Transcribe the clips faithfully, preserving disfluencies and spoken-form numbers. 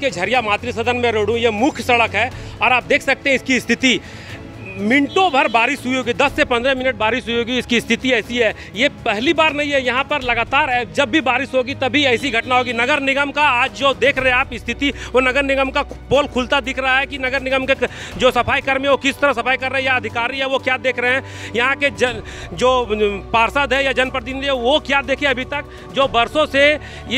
के झरिया मातृ सदन में रोड हूँ, ये मुख्य सड़क है और आप देख सकते हैं इसकी स्थिति। मिनटों भर बारिश हुई होगी, दस से पंद्रह मिनट बारिश हुई होगी, इसकी स्थिति ऐसी है। ये पहली बार नहीं है, यहाँ पर लगातार जब भी बारिश होगी तभी ऐसी घटना होगी। नगर निगम का आज जो देख रहे हैं आप स्थिति, वो नगर निगम का पोल खुलता दिख रहा है कि नगर निगम के जो सफाई कर्मी वो किस तरह सफाई कर रहे हैं या अधिकारी है वो क्या देख रहे हैं, यहाँ के जन जो पार्षद है या जनप्रतिनिधि है वो क्या देखे। अभी तक जो बरसों से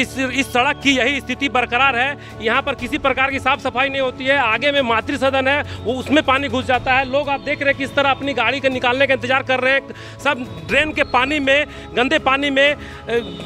इस इस सड़क की यही स्थिति बरकरार है, यहाँ पर किसी प्रकार की साफ सफाई नहीं होती है। आगे में मातृ सदन है वो उसमें पानी घुस जाता है, लोग आप देख रहे हैं किस तरह अपनी गाड़ी के निकालने का इंतजार कर रहे हैं। सब ड्रेन के पानी में, गंदे पानी में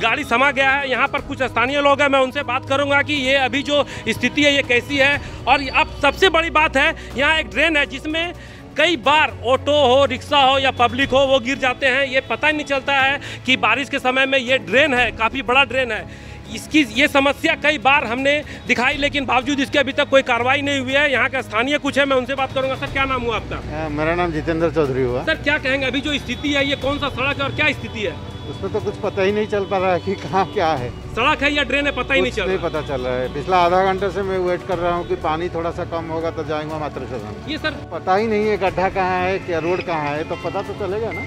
गाड़ी समा गया है। यहाँ पर कुछ स्थानीय लोग हैं, मैं उनसे बात करूँगा कि ये अभी जो स्थिति है ये कैसी है। और अब सबसे बड़ी बात है, यहाँ एक ड्रेन है जिसमें कई बार ऑटो हो, रिक्शा हो या पब्लिक हो वो गिर जाते हैं। ये पता ही नहीं चलता है कि बारिश के समय में ये ड्रेन है, काफ़ी बड़ा ड्रेन है। इसकी ये समस्या कई बार हमने दिखाई, लेकिन बावजूद इसके अभी तक कोई कार्रवाई नहीं हुई है। यहाँ का स्थानीय कुछ है, मैं उनसे बात करूंगा। सर क्या नाम हुआ आपका? आ, मेरा नाम जितेंद्र चौधरी हुआ। सर क्या कहेंगे, अभी जो स्थिति है ये कौन सा सड़क है और क्या स्थिति है? उसमें तो कुछ पता ही नहीं चल पा रहा है कि कहाँ क्या है, सड़क है या ड्रेन है, पता ही नहीं चल रहा है। पता चल रहा है पिछला आधा घंटे से मैं वेट कर रहा हूँ कि पानी थोड़ा सा कम होगा तो जाएंगे मातृ सदन। ये सर पता ही नहीं है गड्ढा कहाँ है, क्या रोड कहाँ है, तो पता तो चलेगा ना।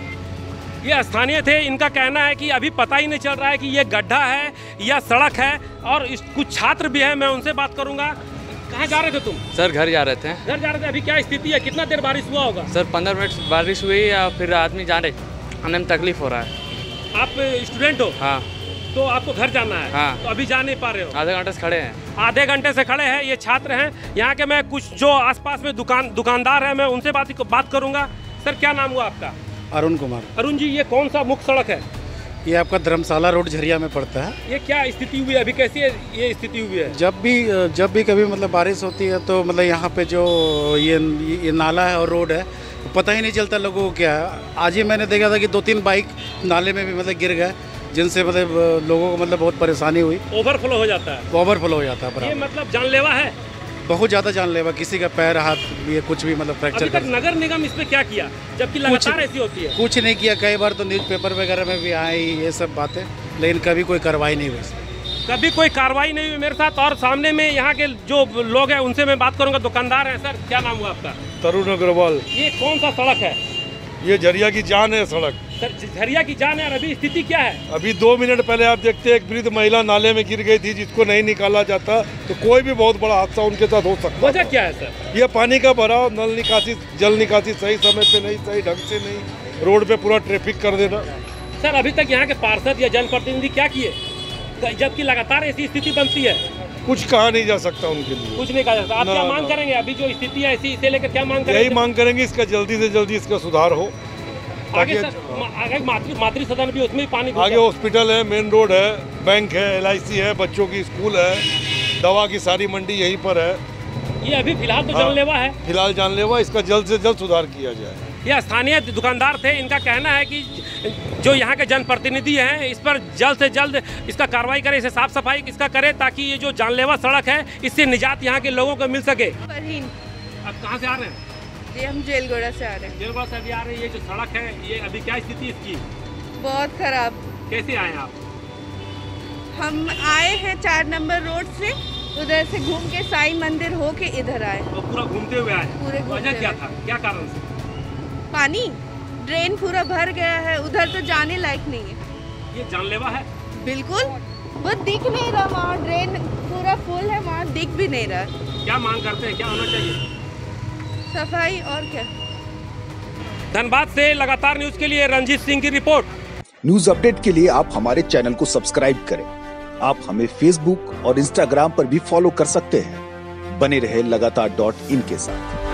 ये स्थानीय थे, इनका कहना है कि अभी पता ही नहीं चल रहा है कि ये गड्ढा है या सड़क है। और इस कुछ छात्र भी हैं, मैं उनसे बात करूंगा। कहाँ जा रहे थे तुम? सर घर जा रहे थे। घर जा रहे थे, अभी क्या स्थिति है, कितना देर बारिश हुआ होगा? सर पंद्रह मिनट बारिश हुई या फिर आदमी जा रहे, आने में तकलीफ हो रहा है। आप स्टूडेंट हो? हाँ। तो आपको घर जाना है? हाँ। तो अभी जा नहीं पा रहे हो? आधे घंटे से खड़े हैं। आधे घंटे से खड़े हैं, ये छात्र हैं। यहाँ के मैं कुछ जो आसपास में दुकान दुकानदार हैं, मैं उनसे बात बात करूँगा। सर क्या नाम हुआ आपका? अरुण कुमार। अरुण जी, ये कौन सा मुख्य सड़क है? ये आपका धर्मशाला रोड झरिया में पड़ता है। ये क्या स्थिति हुई है अभी, कैसी है ये स्थिति हुई है? जब भी जब भी कभी मतलब बारिश होती है तो मतलब यहाँ पे जो ये ये नाला है और रोड है, पता ही नहीं चलता लोगों को क्या है। आज ही मैंने देखा था कि दो तीन बाइक नाले में भी मतलब गिर गए, जिनसे मतलब लोगों को मतलब बहुत परेशानी हुई। ओवरफ्लो हो जाता है। ओवरफ्लो हो जाता है, ये मतलब जानलेवा है, बहुत ज़्यादा जानलेवा। किसी का पैर, हाथ, ये कुछ भी मतलब फ्रैक्चर। अभी तक नगर निगम इस पे क्या किया जबकि लगातार ऐसी होती है? कुछ नहीं किया। कई बार तो न्यूज़पेपर वगैरह में भी आई ये सब बातें, लेकिन कभी कोई कार्रवाई नहीं हुई, कभी कोई कार्रवाई नहीं हुई मेरे साथ। और सामने में यहाँ के जो लोग हैं उनसे मैं बात करूँगा, दुकानदार हैं। सर क्या नाम हुआ आपका? तरुण अग्रवाल। ये कौन सा सड़क है? ये झरिया की जान है सड़क। झरिया की जान है, और अभी स्थिति क्या है? अभी दो मिनट पहले आप देखते हैं एक वृद्ध महिला नाले में गिर गई थी, जिसको नहीं निकाला जाता तो कोई भी बहुत बड़ा हादसा उनके साथ हो सकता है। वजह क्या है सर? ये पानी का भराव, नल निकासी, जल निकासी सही समय पे नहीं, सही ढंग से नहीं, रोड पे पूरा ट्रैफिक कर देना। सर अभी तक यहाँ के पार्षद या जनप्रतिनिधि क्या किए जबकि लगातार ऐसी स्थिति बनती है? कुछ कहा नहीं जा सकता उनके लिए, कुछ नहीं कहा जा सकता। आप क्या मांग करेंगे अभी जो स्थिति है ऐसी, इसे लेकर क्या मांग करेंगे? यही मांग करेंगे इसका जल्दी से जल्दी इसका सुधार हो। आगे आगे मातृ मातृ सदन भी, उसमें पानी। आगे हॉस्पिटल है, मेन रोड है, बैंक है, एल आई सी है, बच्चों की स्कूल है, दवा की सारी मंडी यहीं पर है। ये अभी फिलहाल तो जानलेवा है। फिलहाल जानलेवा, इसका जल्द से जल्द सुधार किया जाए। ये स्थानीय दुकानदार थे, इनका कहना है कि जो यहाँ के जनप्रतिनिधि हैं इस पर जल्द से जल्द इसका कार्रवाई करें, इसे साफ सफाई इसका करें, ताकि ये जो जानलेवा सड़क है इससे निजात यहाँ के लोगों को मिल सके। आप कहाँ से आ रहे हैं? ये हम जेलगोड़ा से आ रहे हैं। जेलगोड़ा से अभी आ रहे हैं। ये जो सड़क है ये अभी क्या स्थिति इसकी? बहुत खराब। कैसे आए आप? हम आए हैं चार नंबर रोड से, उधर से घूम के साईं मंदिर होके इधर आए। तो पूरा घूमते हुए आए? पूरे। वजह क्या था, क्या कारण से? पानी, ड्रेन पूरा भर गया है, उधर तो जाने लायक नहीं है। ये जानलेवा है बिल्कुल, वो दिख नहीं रहा, वहाँ ड्रेन पूरा फुल है, वहाँ दिख भी नहीं रहा। क्या मांग करते हैं, क्या होना चाहिए? सफाई और क्या। धनबाद से लगातार न्यूज के लिए रंजीत सिंह की रिपोर्ट। न्यूज अपडेट के लिए आप हमारे चैनल को सब्सक्राइब करें। आप हमें फेसबुक और इंस्टाग्राम पर भी फॉलो कर सकते हैं। बने रहे लगातार डॉट इन के साथ।